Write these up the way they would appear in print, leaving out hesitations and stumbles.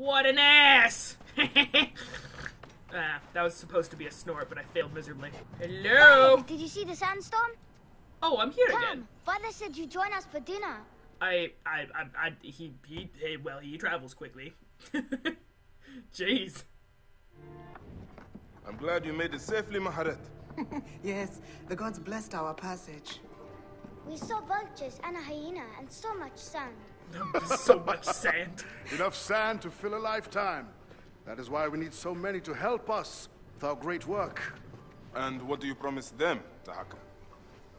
What an ass! That was supposed to be a snort, but I failed miserably. Hello? Bayek, did you see the sandstorm? Oh, I'm here again. Father said you'd join us for dinner. He travels quickly. Jeez. I'm glad you made it safely, Maharet. Yes, the gods blessed our passage. We saw vultures and a hyena and so much sand. So much sand. Enough sand to fill a lifetime. That is why we need so many to help us with our great work. And what do you promise them, Taharqa?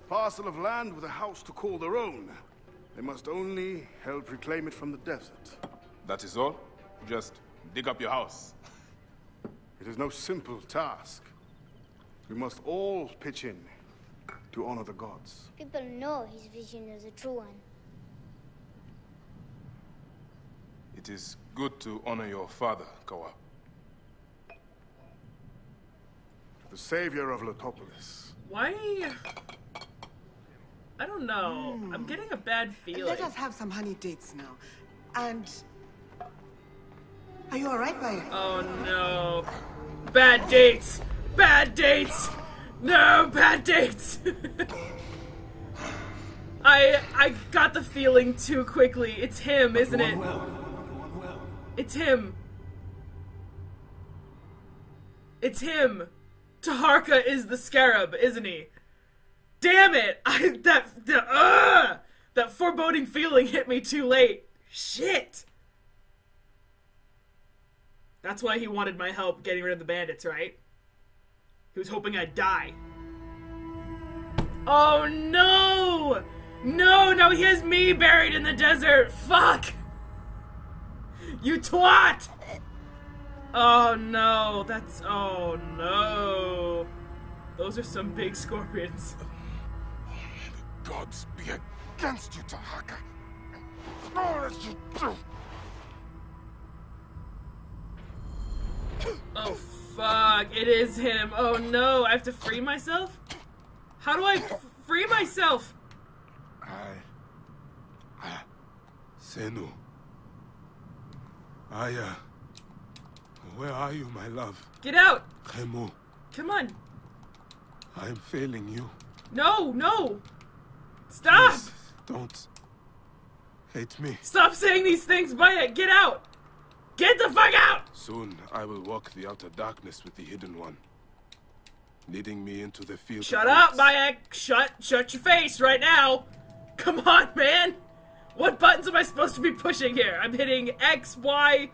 Parcel of land with a house to call their own. They must only help reclaim it from the desert. That is all? Just dig up your house. It is no simple task. We must all pitch in to honor the gods. People know his vision is a true one. It is good to honor your father, Kawa. The savior of Letopolis. Why? I don't know. I'm getting a bad feeling. Let us have some honey dates now. And... Are you alright, Bayek? Oh, no. Bad dates! Bad dates! No, bad dates! I got the feeling too quickly. It's him, isn't it? It's him. It's him. Taharqa is the Scarab, isn't he? Damn it! That foreboding feeling hit me too late. Shit! That's why he wanted my help getting rid of the bandits, right? He was hoping I'd die. Oh no! No, now he has me buried in the desert! Fuck! You twat! Oh no, that's... Oh no. Those are some big scorpions. Oh, may the gods be against you, Taharqa. All that you do! Oh fuck, it is him. Oh no, I have to free myself? How do I free myself? Senu. Aya. Where are you, my love? Get out! Camus. Come on. I am failing you. No, no! Stop! Please, don't hate me. Stop saying these things, Bayek! Get out! Get the fuck out! Soon I will walk the outer darkness with the Hidden One, leading me into the field. Shut up, Bayek! Shut your face right now! Come on, man! What buttons am I supposed to be pushing here? I'm hitting X, Y.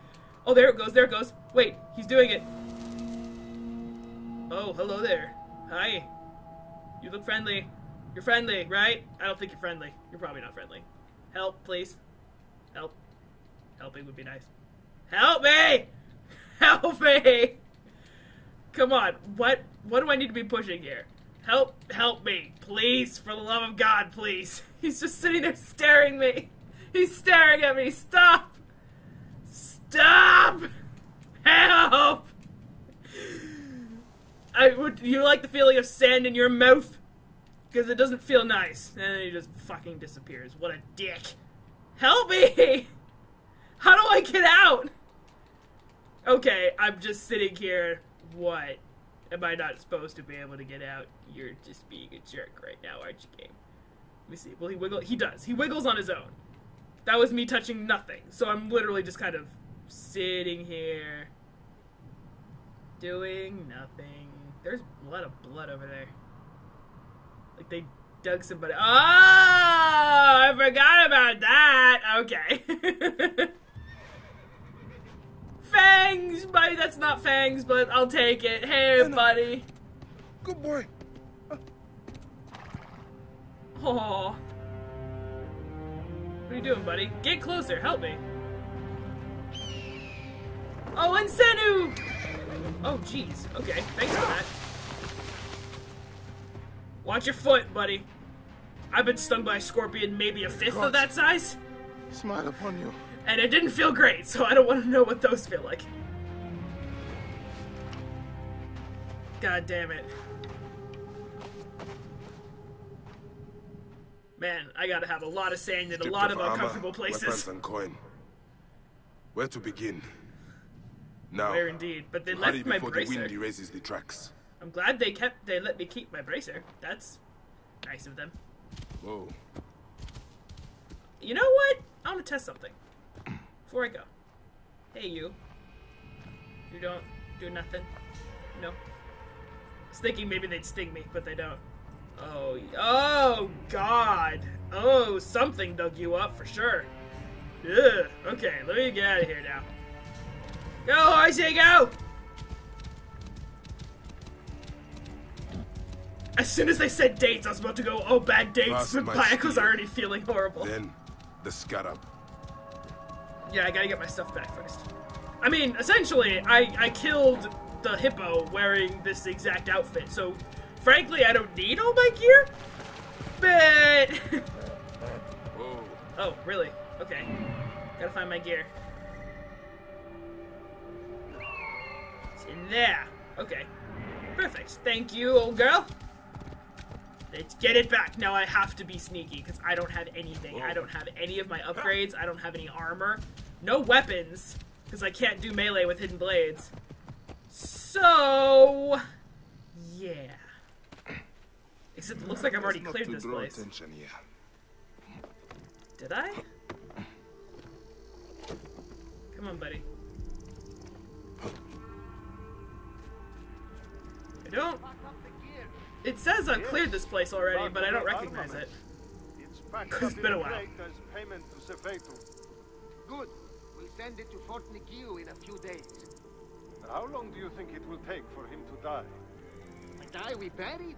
Oh, there it goes. There it goes. Wait, he's doing it. Oh, hello there. Hi. You look friendly. You're friendly, right? I don't think you're friendly. You're probably not friendly. Help, please. Help. Helping would be nice. Help me! Help me! Come on, what do I need to be pushing here? Help me, please, for the love of God, please. He's just sitting there staring me. He's staring at me. Stop! Stop! Help! You like the feeling of sand in your mouth? Because it doesn't feel nice. And then he just fucking disappears. What a dick. Help me! How do I get out? Okay, I'm just sitting here. What? Am I not supposed to be able to get out? You're just being a jerk right now, aren't you, game? Let me see. Will he wiggle? He does. He wiggles on his own. That was me touching nothing. So I'm literally just kind of sitting here. Doing nothing. There's a lot of blood over there. Like they dug somebody. Oh! I forgot about that! Okay. Fangs, buddy. That's not fangs, but I'll take it. Hey, buddy. Good boy. Oh. What are you doing, buddy? Get closer. Help me. Oh, and Senu. Oh, jeez. Okay. Thanks for that. Watch your foot, buddy. I've been stung by a scorpion maybe a fifth of that size. Smile upon you. And it didn't feel great, so I don't want to know what those feel like. God damn it. Man, I gotta have a lot of sand in a lot of uncomfortable places. Weapons and coin. Where to begin? No. Rare indeed, but they left my bracer. The wind erases the tracks. I'm glad they let me keep my bracer. That's nice of them. Whoa. You know what? I'm gonna test something before I go. Hey, you. You don't do nothing. No. I was thinking maybe they'd sting me, but they don't. Oh, oh God. Oh, something dug you up for sure. Ugh. Okay, let me get out of here now. Go, I say go! As soon as they said dates, I was about to go, oh, bad dates, but Bayek was already feeling horrible. Then, the Scarab. Yeah, I gotta get my stuff back first. I mean, essentially, I killed the hippo wearing this exact outfit, so frankly, I don't need all my gear, but... Whoa. Oh, really? Okay. Gotta find my gear. In there. Okay. Perfect. Thank you, old girl. Let's get it back. Now I have to be sneaky because I don't have anything. Whoa. I don't have any of my upgrades. I don't have any armor. No weapons because I can't do melee with hidden blades. So... yeah. Except it looks like I've already cleared this place. Did I? Come on, buddy. I don't... It says I've cleared this place already, but I don't recognize it. It's been a while. Good. We'll send it to Fort Nikio in a few days. How long do you think it will take for him to die? Die? We buried?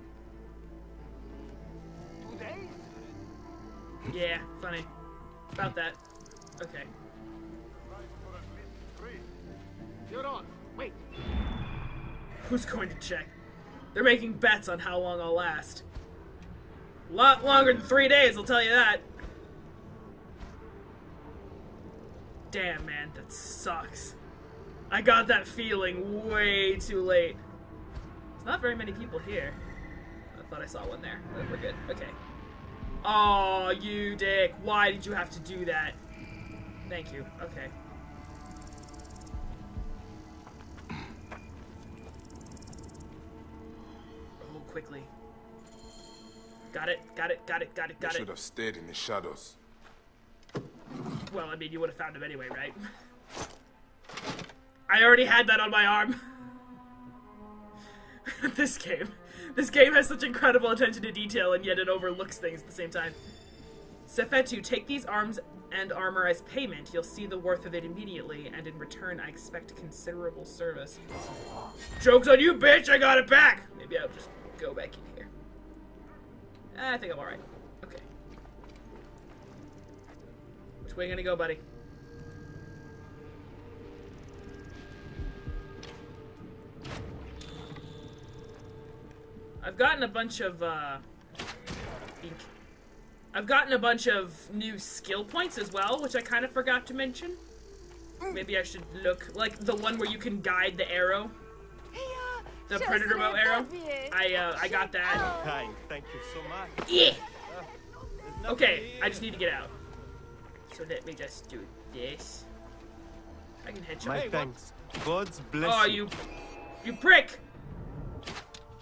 2 days? Yeah, funny. About that. Okay. You're on. Wait. Who's going to check? They're making bets on how long I'll last. A lot longer than 3 days, I'll tell you that. Damn, man, that sucks. I got that feeling way too late. There's not very many people here. I thought I saw one there, but we're good. Okay. Aw, you dick. Why did you have to do that? Thank you. Okay. Quickly. Got it, got it, got it, got it, got it. You should have stayed in the shadows. Well, I mean, you would have found him anyway, right? I already had that on my arm. This game has such incredible attention to detail, and yet it overlooks things at the same time. Sefetu, take these arms and armor as payment. You'll see the worth of it immediately, and in return, I expect considerable service. Joke's on you, bitch! I got it back! Maybe I'll just go back in here. I think I'm alright. Okay. Which way are you gonna go, buddy? I've gotten a bunch of, ink. I've gotten a bunch of new skill points as well, which I kind of forgot to mention. Maybe I should look, like, the one where you can guide the arrow. The predator bow arrow. I got that. Thank you so much. Yeah. Okay, I just need to get out. So let me just do this. I can headshot. My thanks. God's bless. Oh, you prick!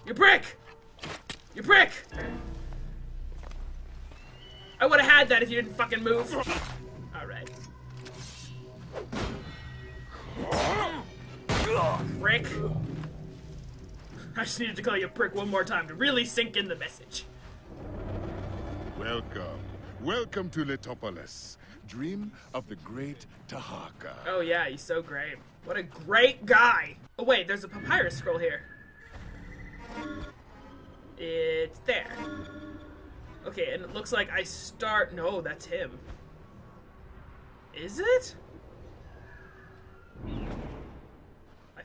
You prick! You prick! I would have had that if you didn't fucking move. All right. Prick. I just needed to call you a prick one more time to really sink in the message. Welcome. Welcome to Letopolis. Dream of the great Taharqa. Oh yeah, he's so great. What a great guy. Oh wait, there's a papyrus scroll here. It's there. Okay, and it looks like I start... No, that's him. Is it?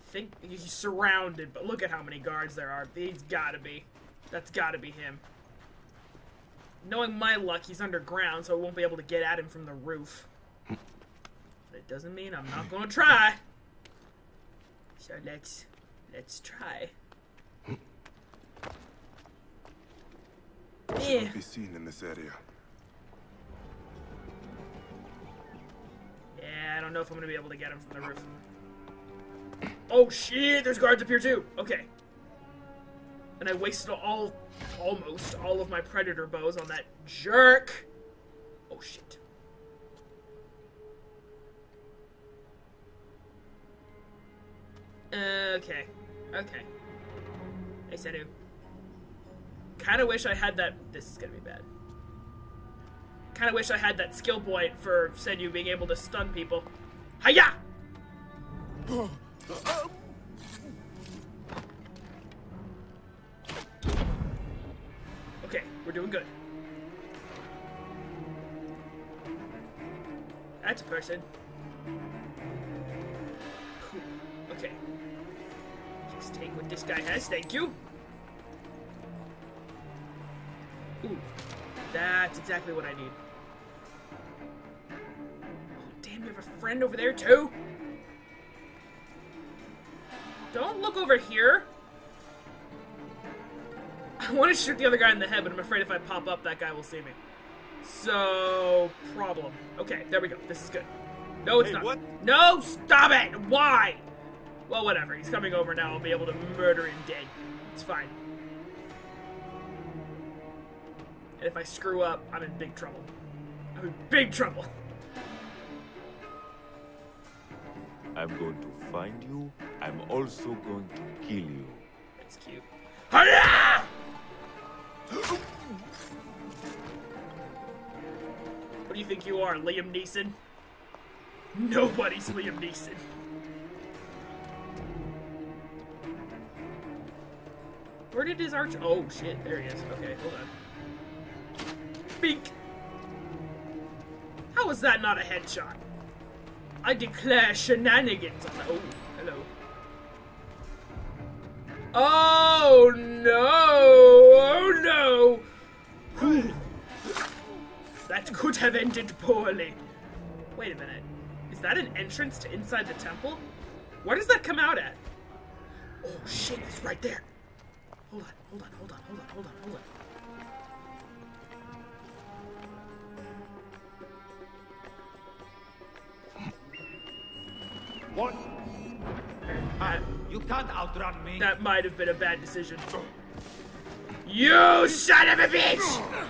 I think he's surrounded, but look at how many guards there are. He's gotta be. That's gotta be him. Knowing my luck, he's underground, so I won't be able to get at him from the roof. But it doesn't mean I'm not gonna try. So let's try. Yeah. Be seen in this area. Yeah, I don't know if I'm gonna be able to get him from the roof. Oh shit, there's guards up here too. Okay. And I wasted almost all of my predator bows on that jerk. Oh shit. Okay. Okay. Hey, Senu. Kinda wish I had that... This is gonna be bad. Kinda wish I had that skill point for Senu being able to stun people. Hiya! Okay, we're doing good. That's a person. Cool. Okay. Just take what this guy has, thank you. Ooh. That's exactly what I need. Oh, damn, you have a friend over there too? Don't look over here. I want to shoot the other guy in the head, but I'm afraid if I pop up, that guy will see me. So... problem. Okay, there we go. This is good. No, it's not. What? No, stop it! Why? Well, whatever. He's coming over now. I'll be able to murder him dead. It's fine. And if I screw up, I'm in big trouble. I'm in big trouble. I'm going to find you. I'm also going to kill you. That's cute. Hiya! What do you think you are, Liam Neeson? Nobody's Liam Neeson. Where did his arch? Oh shit, there he is. Okay, hold on. Beak. How is that not a headshot? I declare shenanigans on that. Oh, hello. Oh no! Oh no! That could have ended poorly. Wait a minute. Is that an entrance to inside the temple? Where does that come out at? Oh shit, it's right there. Hold on, hold on, hold on, hold on, hold on, hold on. What? You can't outrun me. That might have been a bad decision. You son of a bitch!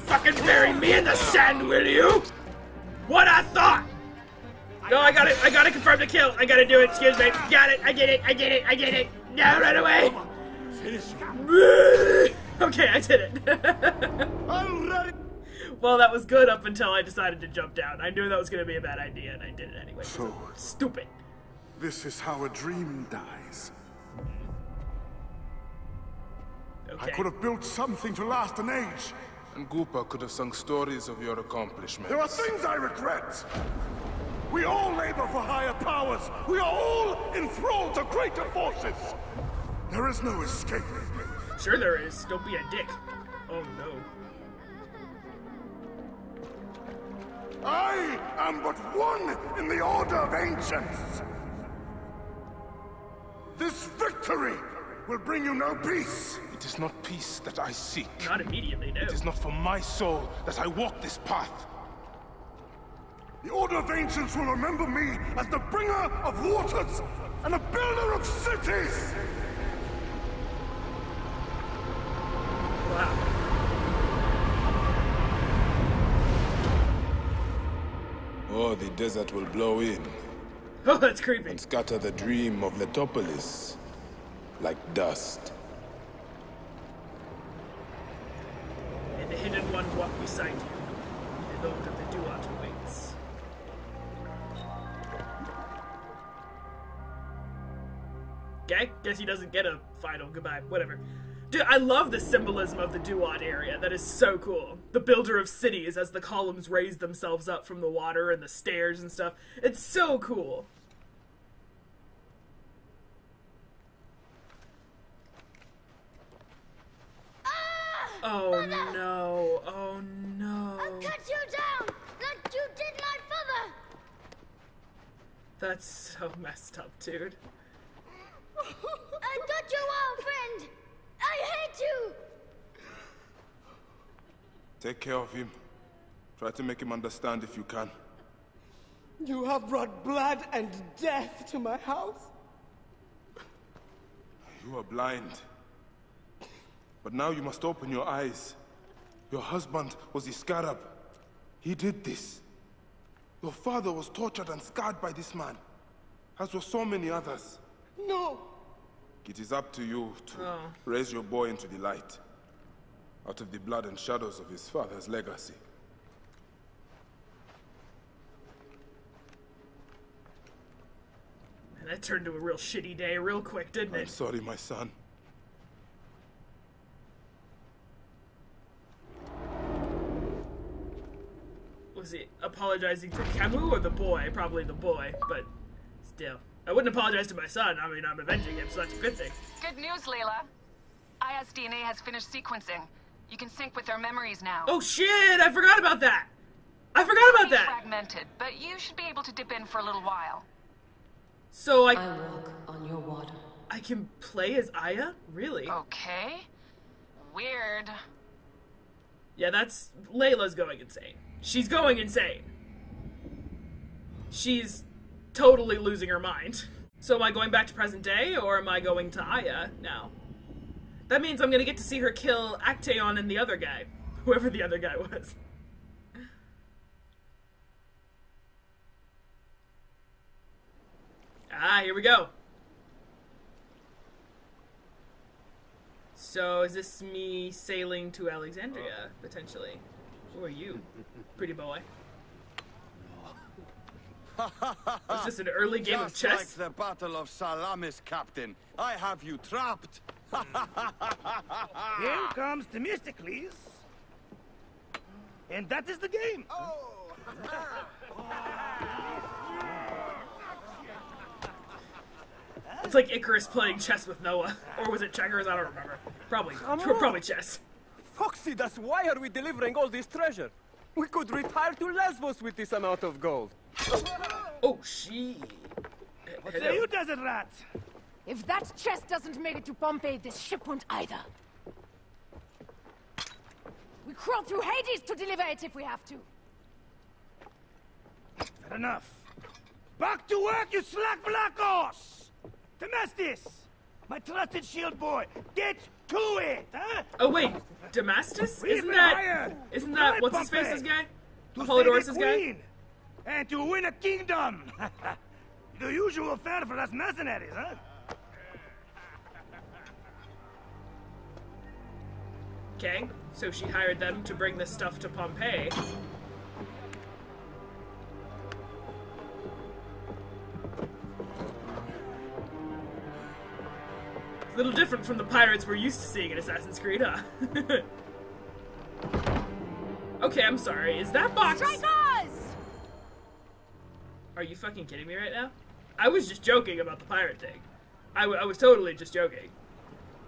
Fucking bury me in the sand, will you? What I thought! No, I got it. I gotta confirm the kill. I gotta do it. Excuse me. Got it. I did it. I did it. I did it. Now run away. Okay, I did it. Well, that was good up until I decided to jump down. I knew that was going to be a bad idea, and I did it anyway. So, stupid. This is how a dream dies. Okay. I could have built something to last an age. And Goopa could have sung stories of your accomplishments. There are things I regret. We all labor for higher powers. We are all enthralled to greater forces. There is no escape. Sure there is. Don't be a dick. Oh, no. I am but one in the Order of Ancients. This victory will bring you no peace. It is not peace that I seek. Not immediately, no. It is not for my soul that I walk this path. The Order of Ancients will remember me as the bringer of waters and the builder of cities. Wow. Oh, the desert will blow in. Oh, that's creepy. And scatter the dream of Letopolis like dust. And the hidden one walked beside you. The Lord of the Duat waits. Okay, guess he doesn't get a final goodbye. Whatever. Dude, I love the symbolism of the Duat area. That is so cool. The builder of cities as the columns raise themselves up from the water and the stairs and stuff. It's so cool. Oh, mother. No. Oh, no. I'll cut you down like you did my father. That's so messed up, dude. I thought you were a friend. I hate you! Take care of him. Try to make him understand if you can. You have brought blood and death to my house. You are blind. But now you must open your eyes. Your husband was the Scarab. He did this. Your father was tortured and scarred by this man, as were so many others. No! It is up to you to raise your boy into the light, out of the blood and shadows of his father's legacy. Man, that turned into a real shitty day real quick, didn't it? I'm sorry, my son. Was he apologizing to Camus or the boy? Probably the boy, but still. I wouldn't apologize to my son. I mean, I'm avenging him, so that's a good thing. Good news, Layla. Aya's DNA has finished sequencing. You can sync with their memories now. Oh shit! I forgot about that! I forgot about that! Fragmented, but you should be able to dip in for a little while. So I walk on your water. I can play as Aya? Really? Okay. Weird. Yeah, that's... Layla's going insane. She's going insane. She's... totally losing her mind. So am I going back to present day, or am I going to Aya now? That means I'm gonna get to see her kill Actaeon and the other guy. Whoever the other guy was. Ah, here we go. So is this me sailing to Alexandria, potentially? Who are you, pretty boy? Is this an early game of chess? Just like the Battle of Salamis, Captain. I have you trapped. Here comes Themistocles. And that is the game. Oh. It's like Icarus playing chess with Noah. Or was it checkers? I don't remember. Probably chess. Phoxidas, why are we delivering all this treasure? We could retire to Lesbos with this amount of gold. Oh, she. What do you does it, rat? If that chest doesn't make it to Pompey, this ship won't either. We crawl through Hades to deliver it if we have to. Fair enough. Back to work, you slack black horse! Damastus! My trusted shield boy, get to it, huh? Oh, wait. Damastus? Isn't that what's-his-face guy? Apollodorus' guy? And to win a kingdom! The usual fare for us mercenaries, huh? Okay, so she hired them to bring this stuff to Pompeii. It's a little different from the pirates we're used to seeing in Assassin's Creed, huh? Okay, I'm sorry. Is that box? Are you fucking kidding me right now? I was just joking about the pirate thing. I was totally just joking.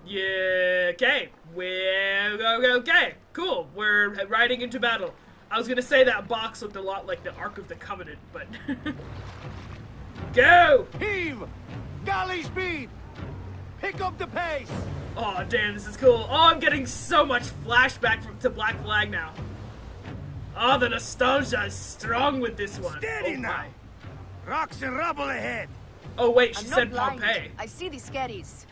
Yeah, okay. Okay, cool. We're riding into battle. I was gonna say that box looked a lot like the Ark of the Covenant, but... Go! Heave! Galley speed! Pick up the pace! Oh damn, this is cool. Oh, I'm getting so much flashback to Black Flag now. Oh, the nostalgia is strong with this one. Steady now! Rocks and rubble ahead. Oh wait, she said Pompeii. I see these skeddies.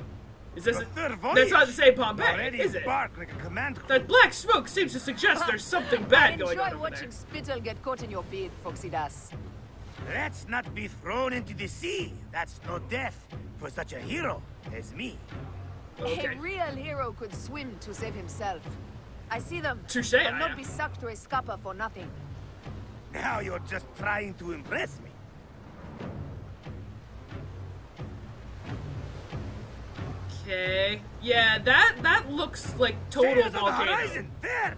Is this a third voyage? That's not the same Pompeii, is it? Like a that black smoke seems to suggest there's something bad going on. Enjoy watching spittle get caught in your beard, Phoxidas. Let's not be thrown into the sea. That's no death for such a hero as me. Okay. A real hero could swim to save himself. I see them. Touche, but not be sucked to a scupper for nothing. Now you're just trying to impress me. Okay. Yeah, that looks like total volcano. There.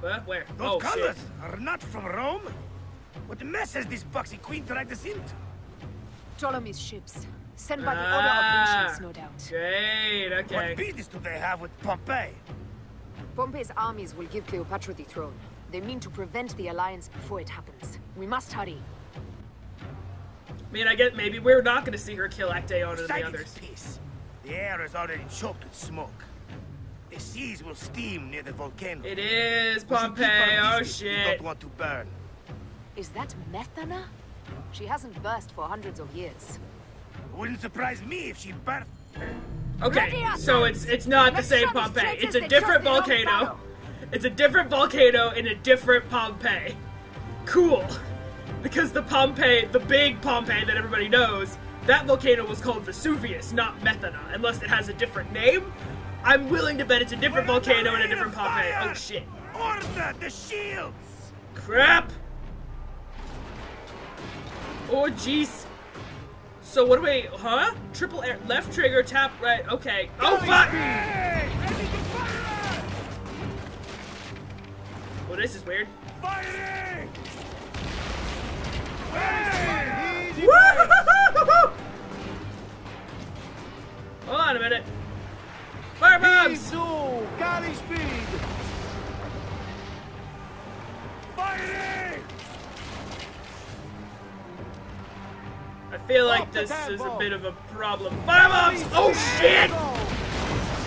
What? Where? Those colors are not from Rome. What mess has this boxy queen dragged us into? Ptolemy's ships, sent by the Order of Ancients, no doubt. Great. Okay. What business do they have with Pompeii? Pompey's armies will give Cleopatra the throne. They mean to prevent the alliance before it happens. We must hurry. I mean, I guess maybe we're not going to see her kill Actaeon and the others. Peace. The air is already choked with smoke. The seas will steam near the volcano. It is Pompeii. Oh shit! Don't want to burn. Is that Methana? She hasn't burst for hundreds of years. It wouldn't surprise me if she burst. Okay, so it's not the same Pompeii. It's a different volcano. It's a different volcano in a different Pompeii. Cool. Because the Pompeii, the big Pompeii that everybody knows, that volcano was called Vesuvius, not Methana. Unless it has a different name. I'm willing to bet it's a different volcano and a different Pompeii. Oh shit. Order the shields! Crap! Oh jeez. So what do we, huh? Triple air, left trigger, tap right, okay. Oh fuck! Well, this is weird. Woo-hoo-hoo-hoo-hoo! Hold on a minute. Fire bombs! I feel like this is a bit of a problem. Firebombs! Oh shit!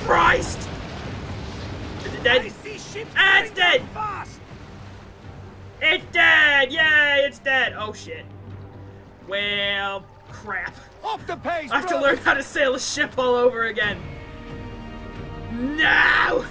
Christ! Is it dead? Ah, it's dead! It's dead! Yay, it's dead! Oh shit. Well, crap. I have to learn how to sail a ship all over again. No!